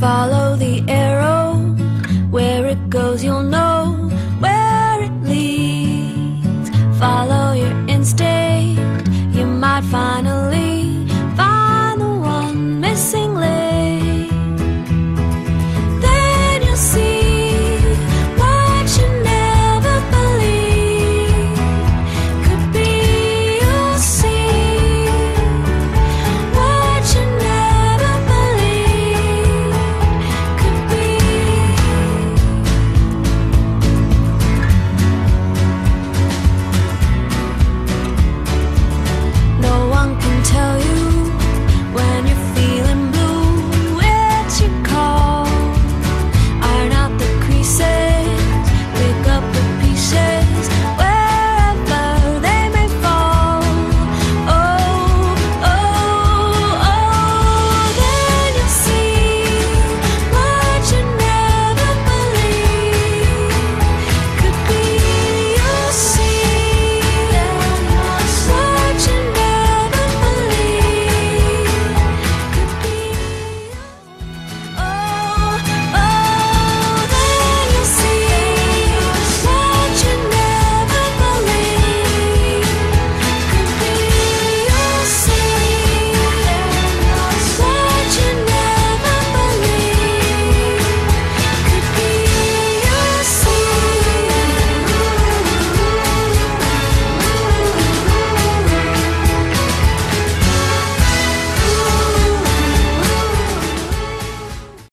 Follow